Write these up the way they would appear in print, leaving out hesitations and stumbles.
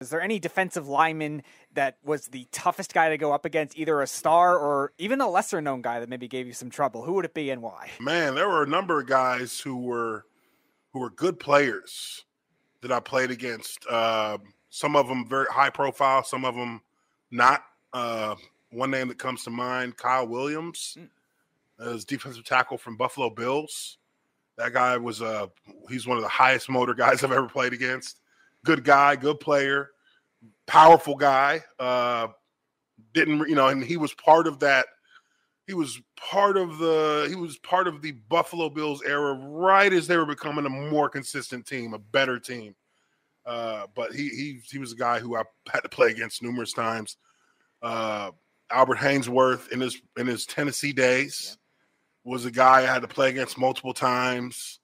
Is there any defensive lineman that was the toughest guy to go up against, either a star or even a lesser-known guy that maybe gave you some trouble? Who would it be and why? Man, there were a number of guys who were good players that I played against. Some of them very high profile, some of them not. One name that comes to mind, Kyle Williams, was defensive tackle from Buffalo Bills. That guy was he's one of the highest motor guys I've ever played against. Good guy, good player, powerful guy. And he was part of that. He was part of the Buffalo Bills era right as they were becoming a more consistent team, a better team. But he was a guy who I had to play against numerous times. Albert Haynesworth in his Tennessee days was a guy I had to play against multiple times.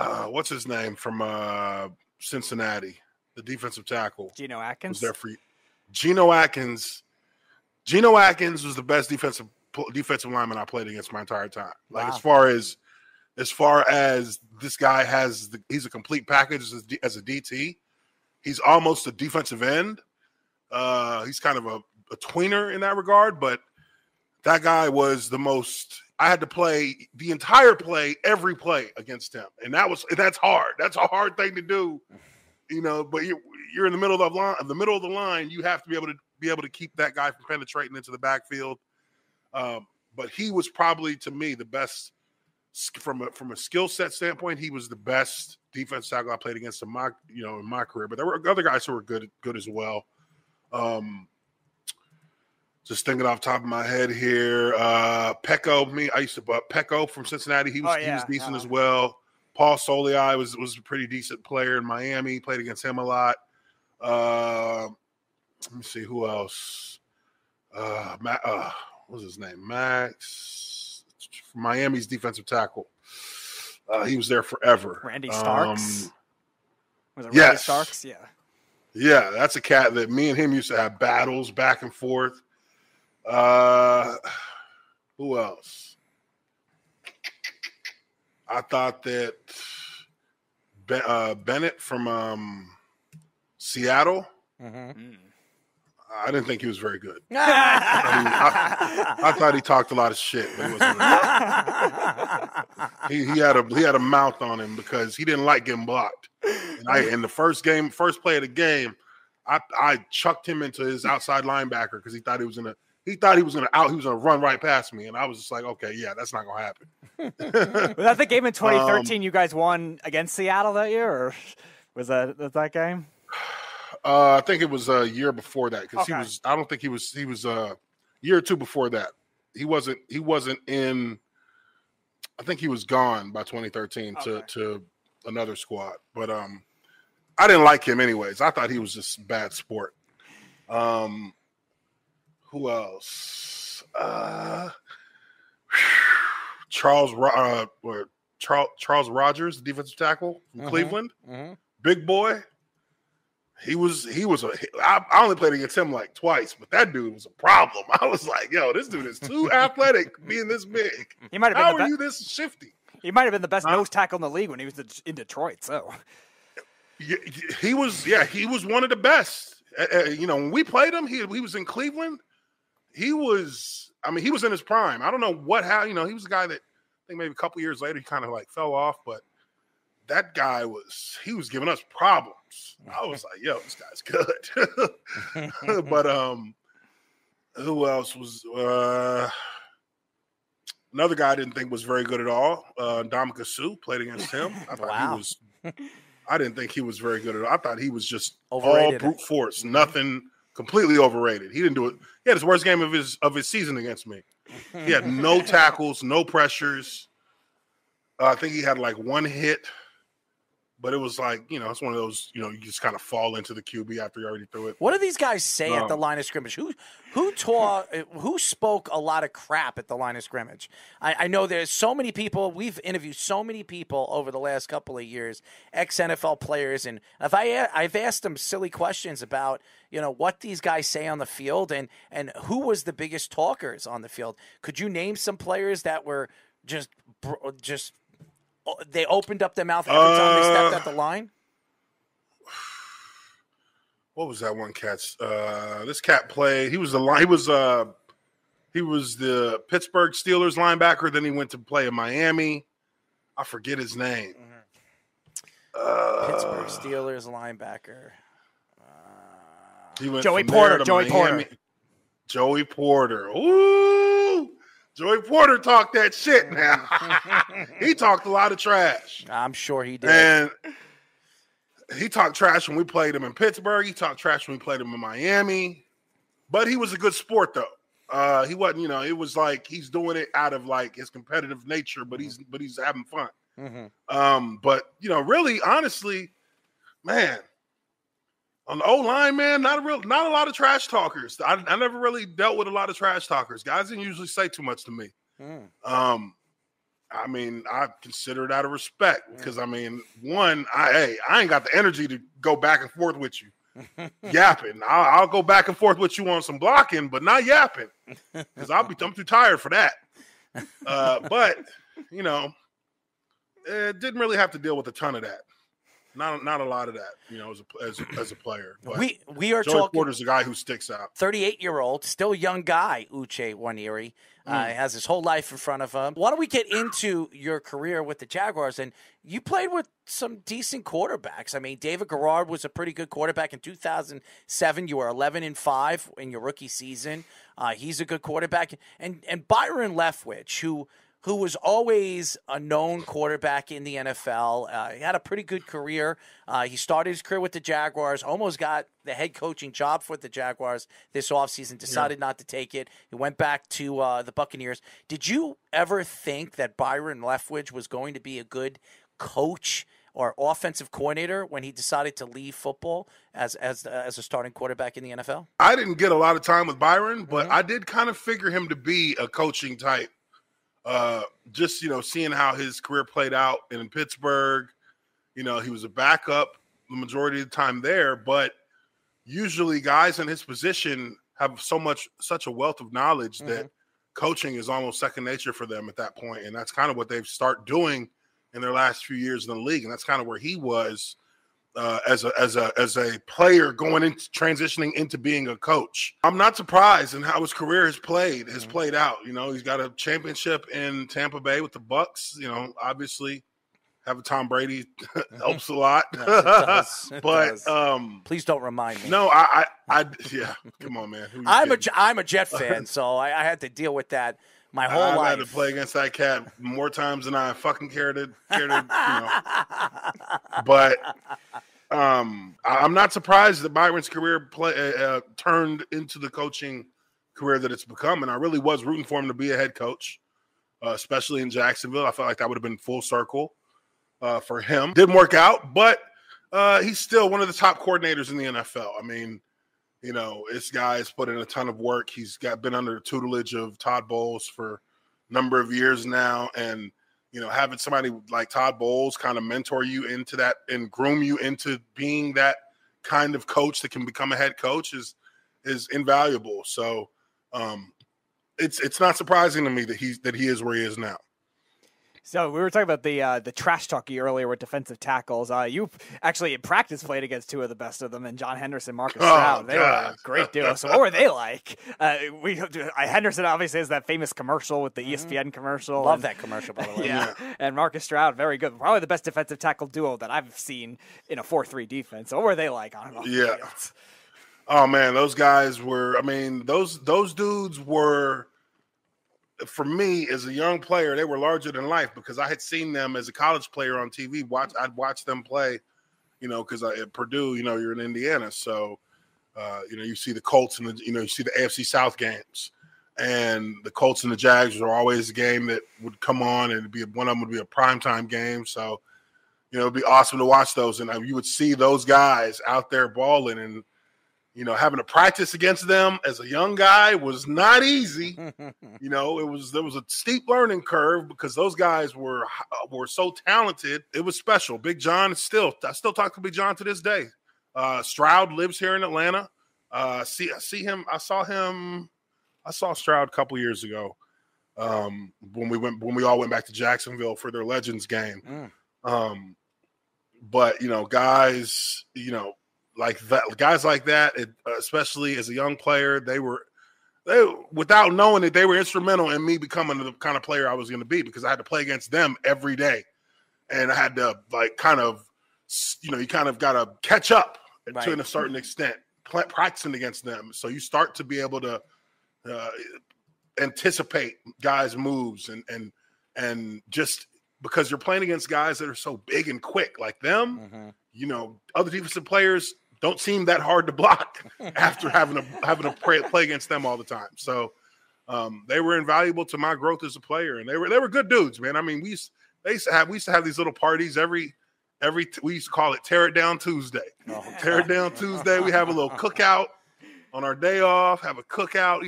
What's his name from Cincinnati, the defensive tackle? Geno Atkins. Geno Atkins was the best defensive lineman I played against my entire time. Like, wow. As far as this guy he's a complete package as a DT. He's almost a defensive end. He's kind of a tweener in that regard, but that guy was the most. I had to play the entire play, every play against him, and that's hard. That's a hard thing to do, But you're in the middle of the line. You have to be able to keep that guy from penetrating into the backfield. But he was probably, to me, the best from a skill set standpoint. He was the best defense tackle I played against in my career. But there were other guys who were good as well. Just thinking off the top of my head here, Peko from Cincinnati. He was decent as well. Paul Soliai was a pretty decent player in Miami. Played against him a lot. Let me see who else. What was his name? Max, Miami's defensive tackle. He was there forever. Randy Starks. Was it Randy Starks? Yeah. Yeah, that's a cat that me and him used to have battles back and forth. Who else? I thought that Bennett from Seattle. Mm-hmm. I didn't think he was very good. I thought he talked a lot of shit. But he wasn't really. He had a mouth on him because he didn't like getting blocked. And in the first play of the game, I chucked him into his outside linebacker because he thought he was in a. He thought he was going to run right past me, and I was just like, okay, yeah, that's not going to happen. Was that the game in 2013 you guys won against Seattle that year, or was that game? I think it was a year before that because he was – I don't think he was a year or two before that. He wasn't in – I think he was gone by 2013 to another squad. But I didn't like him anyways. I thought he was just a bad sport. Who else? Charles Rogers, the defensive tackle from Cleveland, big boy. I only played against him like twice, but that dude was a problem. I was like, yo, this dude is too athletic, being this big. How are you this shifty? He might have been the best nose tackle in the league when he was in Detroit. So he was one of the best. When we played him, he was in Cleveland. He was in his prime. I don't know he was a guy that I think maybe a couple years later, he kind of like fell off, but that guy was giving us problems. I was like, yo, this guy's good. But, who else was, another guy I didn't think was very good at all. Ndamukong Suh, played against him. I thought I didn't think he was very good at all. I thought he was just overrated. All brute force, nothing, completely overrated. He didn't do it. He had his worst game of his season against me. He had no tackles, no pressures. I think he had like one hit, but it was like, it's one of those, you just kind of fall into the QB after you already threw it. What do these guys say at the line of scrimmage? Who spoke a lot of crap at the line of scrimmage? I know there's so many people. We've interviewed so many people over the last couple of years, ex-NFL players, and I've asked them silly questions about what these guys say on the field and who was the biggest talkers on the field. Could you name some players that were just they opened up their mouth every time they stepped at the line? what was that one catch? This cat played. He was the Pittsburgh Steelers linebacker. Then he went to play in Miami. I forget his name. Pittsburgh Steelers linebacker. He went Joey Porter. Joey Porter. Ooh, Joey Porter talked that shit. Now he talked a lot of trash. I'm sure he did. And he talked trash when we played him in Pittsburgh. He talked trash when we played him in Miami. But he was a good sport, though. He wasn't, you know, it was like he's doing it out of like his competitive nature, but he's having fun. Mm-hmm. But you know, really, honestly, man, on the O-line, man, not a lot of trash talkers. I never really dealt with a lot of trash talkers. Guys didn't usually say too much to me. Mm. I mean, I consider it out of respect because I mean, one, I ain't got the energy to go back and forth with you. Yapping. I'll go back and forth with you on some blocking, but not yapping because I'm too tired for that. But you know, didn't really have to deal with a ton of that. Not a lot of that, you know, as a player. But we are Joey talking. Porter's a guy who sticks out. 38-year-old, still young guy. Uche Nwaneri has his whole life in front of him. Why don't we get into your career with the Jaguars? And you played with some decent quarterbacks. I mean, David Garrard was a pretty good quarterback in 2007. You were 11-5 in your rookie season. He's a good quarterback, and Byron Leftwich, who was always a known quarterback in the NFL. He had a pretty good career. He started his career with the Jaguars, almost got the head coaching job for the Jaguars this offseason, decided not to take it. He went back to the Buccaneers. Did you ever think that Byron Leftwich was going to be a good coach or offensive coordinator when he decided to leave football as a starting quarterback in the NFL? I didn't get a lot of time with Byron, but I did kind of figure him to be a coaching type. Just, you know, seeing how his career played out in Pittsburgh, you know, he was a backup the majority of the time there, but usually guys in his position have such a wealth of knowledge that coaching is almost second nature for them at that point. And that's kind of what they've started doing in their last few years in the league. And that's kind of where he was, as a player going into transitioning into being a coach. I'm not surprised in how his career has played out. You know, he's got a championship in Tampa Bay with the Bucks. You know, obviously having Tom Brady helps a lot. Yes, it does. Please don't remind me. No, yeah, come on, man. I'm a Jet fan, so I had to deal with that my whole life. I've had to play against that cat more times than I fucking cared to you know. But I'm not surprised that Byron's career turned into the coaching career that it's become. And I really was rooting for him to be a head coach, especially in Jacksonville. I felt like that would have been full circle for him. Didn't work out, but he's still one of the top coordinators in the NFL. I mean, you know, this guy's put in a ton of work. He's been under the tutelage of Todd Bowles for a number of years now. And, you know, having somebody like Todd Bowles kind of mentor you into that and groom you into being that kind of coach that can become a head coach is invaluable. So it's not surprising to me that he is where he is now. So we were talking about the trash talkie earlier with defensive tackles. You actually in practice played against two of the best of them, and John Henderson, Marcus Stroud. They were a great duo. So what were they like? Henderson obviously has that famous commercial with the ESPN commercial. Love that commercial, by the way. Yeah. And Marcus Stroud, very good. Probably the best defensive tackle duo that I've seen in a 4-3 defense. So what were they like on and off the field? Oh man, those guys were. I mean, those dudes were. For me, as a young player, they were larger than life because I had seen them as a college player on TV. I'd watch them play, you know, because at Purdue, you know, you're in Indiana. So, you know, you see the Colts and, you know, you see the AFC South games. And the Colts and the Jags were always a game that would come on and one of them would be a primetime game. So, you know, it'd be awesome to watch those. And you would see those guys out there balling and, you know, having to practice against them as a young guy was not easy. You know, there was a steep learning curve because those guys were so talented. It was special. Big John I still talk to Big John to this day. Stroud lives here in Atlanta. I saw Stroud a couple years ago when we all went back to Jacksonville for their Legends game. But you know, guys, you know. like that, guys like that, especially as a young player, they without knowing it, they were instrumental in me becoming the kind of player I was going to be, because I had to play against them every day, and I had to you kind of got to catch up to a certain extent, practicing against them. So you start to be able to anticipate guys' moves and just because you're playing against guys that are so big and quick like them, you know, other defensive players don't seem that hard to block after having to play against them all the time. So they were invaluable to my growth as a player, and they were good dudes, man. I mean, we used to have these little parties we used to call it Tear It Down Tuesday. Tear It Down Tuesday. We have a little cookout on our day off. Have a cookout.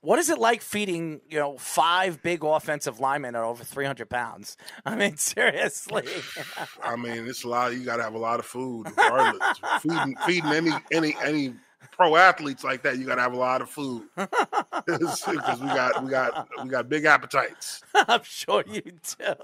What is it like feeding, you know, 5 big offensive linemen at over 300 pounds? I mean, seriously. I mean, it's a lot. You got to have a lot of food. Regardless. feeding any pro athletes like that, you got to have a lot of food, because we got big appetites. I'm sure you do.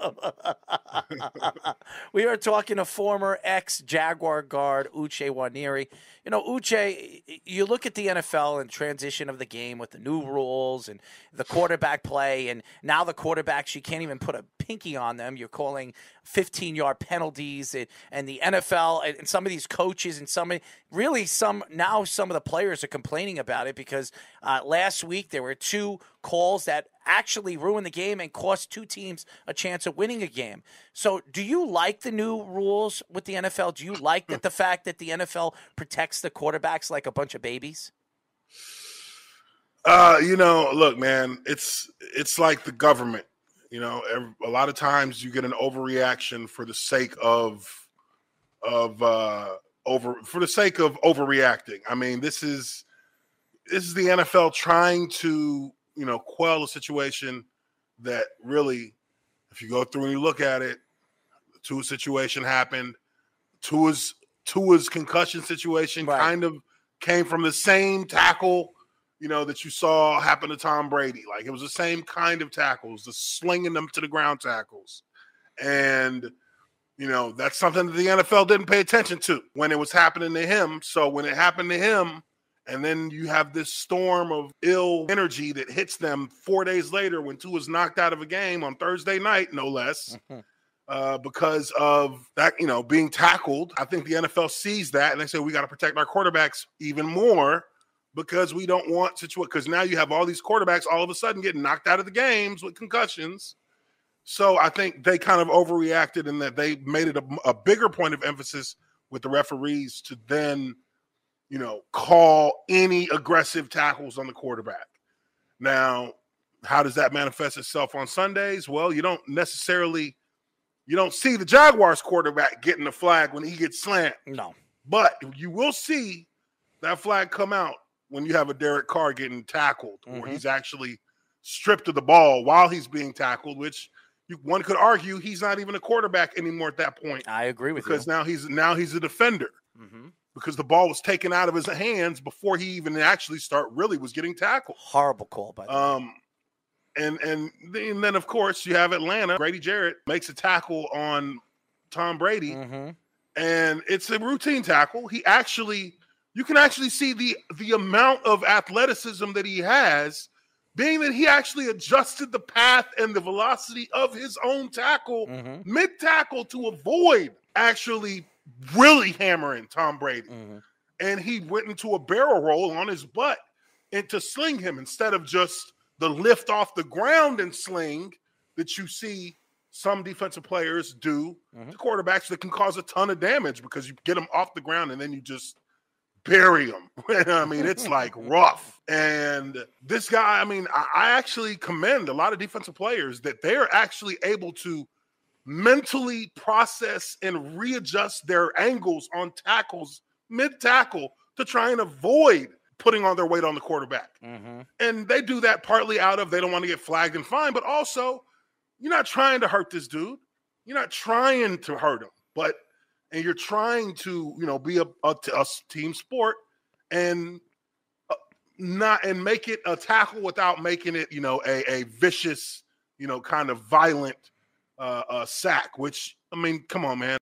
We are talking to former ex-Jaguar guard Uche Nwaneri. You know, Uche, you look at the NFL and transition of the game with the new rules and the quarterback play, and now the quarterbacks, you can't even put a pinky on them. You're calling 15-yard penalties, and the NFL and some of these coaches and some of the players are complaining about it, because last week there were 2 calls that actually ruined the game and cost 2 teams a chance of winning a game. So do you like the new rules with the NFL? Do you like that the fact that the NFL protects the quarterbacks like a bunch of babies? You know, look, man, it's like the government. You know, a lot of times you get an overreaction for the sake of overreacting. I mean, this is the NFL trying to, you know, quell a situation that really, if you go through and you look at it, the Tua situation happened. Tua's concussion situation kind of came from the same tackle, you know, that you saw happen to Tom Brady. Like, it was the same kind of tackles, the slinging them to the ground tackles. And, you know, that's something that the NFL didn't pay attention to when it was happening to him. So when it happened to him, and then you have this storm of ill energy that hits them 4 days later when Tua was knocked out of a game on Thursday night, no less, because of that, you know, being tackled. I think the NFL sees that, and they say, we got to protect our quarterbacks even more, because we don't want to – because now you have all these quarterbacks all of a sudden getting knocked out of the games with concussions. So I think they kind of overreacted, in that they made it a bigger point of emphasis with the referees to then, you know, call any aggressive tackles on the quarterback. Now, how does that manifest itself on Sundays? Well, you don't see the Jaguars quarterback getting the flag when he gets slammed. No. But you will see that flag come out when you have a Derek Carr getting tackled, or he's actually stripped of the ball while he's being tackled, which – one could argue he's not even a quarterback anymore at that point. I agree with you. Because now he's a defender, because the ball was taken out of his hands before he even actually was getting tackled. Horrible call, by the way. And then, of course, you have Atlanta. Grady Jarrett makes a tackle on Tom Brady, and it's a routine tackle. He actually – you can actually see the amount of athleticism that he has, being that he actually adjusted the path and the velocity of his own tackle, mid-tackle, to avoid actually really hammering Tom Brady. And he went into a barrel roll on his butt and to sling him, instead of just the lift off the ground and sling that you see some defensive players do to quarterbacks that can cause a ton of damage, because you get them off the ground and then you just bury him. I mean, it's like rough. And this guy, I mean, I actually commend a lot of defensive players that they're actually able to mentally process and readjust their angles on tackles mid-tackle to try and avoid putting on their weight on the quarterback. And they do that partly out of, they don't want to get flagged and fined, but also you're not trying to hurt this dude. You're not trying to hurt him, and you're trying to, you know, be a team sport and make it a tackle without making it, you know, a vicious, you know, kind of violent sack, which, I mean, come on, man.